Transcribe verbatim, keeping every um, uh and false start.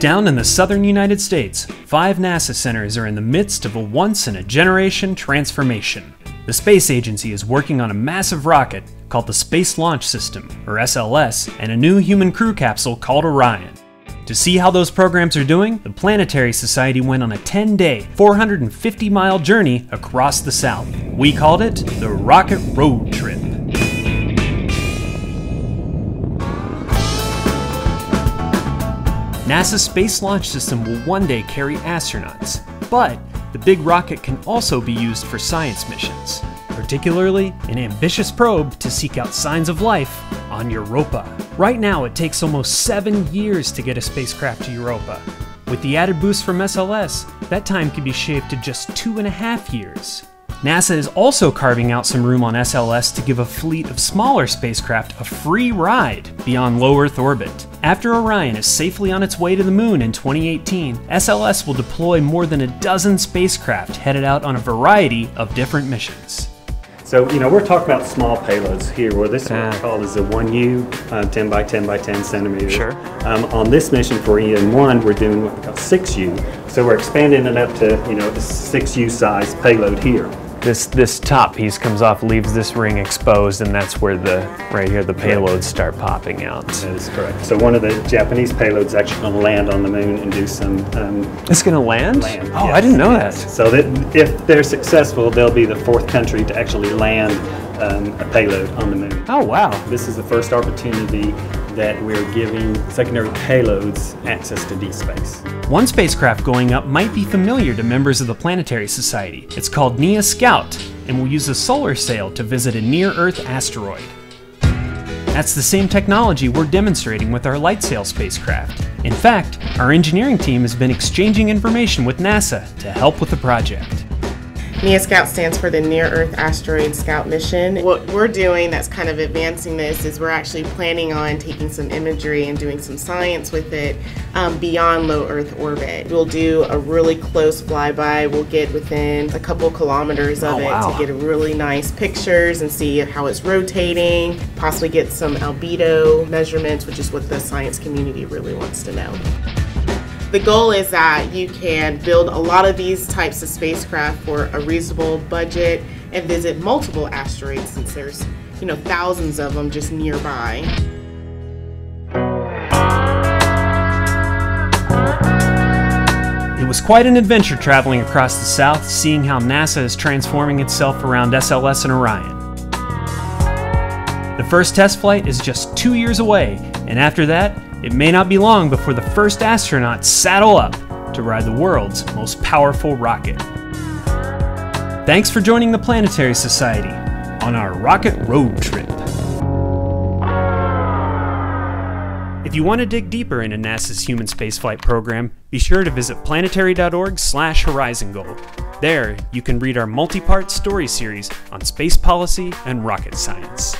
Down in the southern United States, five NASA centers are in the midst of a once-in-a-generation transformation. The space agency is working on a massive rocket called the Space Launch System, or S L S, and a new human crew capsule called Orion. To see how those programs are doing, the Planetary Society went on a ten-day, four hundred fifty mile journey across the South. We called it the Rocket Road Trip. NASA's Space Launch System will one day carry astronauts, but the big rocket can also be used for science missions, particularly an ambitious probe to seek out signs of life on Europa. Right now, it takes almost seven years to get a spacecraft to Europa. With the added boost from S L S, that time could be shaved to just two and a half years. NASA is also carving out some room on S L S to give a fleet of smaller spacecraft a free ride beyond low Earth orbit. After Orion is safely on its way to the moon in twenty eighteen, S L S will deploy more than a dozen spacecraft headed out on a variety of different missions. So, you know, we're talking about small payloads here, where this uh, one called is a one U, uh, ten by ten by ten centimeter. Sure. Um, on this mission for E N one, we're doing what we call six U. So we're expanding it up to, you know, the six U size payload here. This this top piece comes off, leaves this ring exposed, and that's where the right here the payloads start popping out. That is correct. So one of the Japanese payloads is actually going to land on the moon and do some. Um, it's going to land? land? Oh, yes. I didn't know that. So that if they're successful, they'll be the fourth country to actually land um, a payload on the moon. Oh wow! This is the first opportunity that we're giving secondary payloads access to deep space. One spacecraft going up might be familiar to members of the Planetary Society. It's called N E A Scout, and will use a solar sail to visit a near Earth asteroid. That's the same technology we're demonstrating with our LightSail spacecraft. In fact, our engineering team has been exchanging information with NASA to help with the project. N E A Scout stands for the Near Earth Asteroid Scout Mission. What we're doing that's kind of advancing this is we're actually planning on taking some imagery and doing some science with it um, beyond low Earth orbit. We'll do a really close flyby. We'll get within a couple kilometers of oh, it wow. to get really nice pictures and see how it's rotating, possibly get some albedo measurements, which is what the science community really wants to know. The goal is that you can build a lot of these types of spacecraft for a reasonable budget and visit multiple asteroids, since there's, you know, thousands of them just nearby. It was quite an adventure traveling across the South, seeing how NASA is transforming itself around S L S and Orion. The first test flight is just two years away, and after that, it may not be long before the first astronauts saddle up to ride the world's most powerful rocket. Thanks for joining the Planetary Society on our Rocket Road Trip. If you want to dig deeper into NASA's human spaceflight program, be sure to visit planetary dot org slash horizon goal. There, you can read our multi-part story series on space policy and rocket science.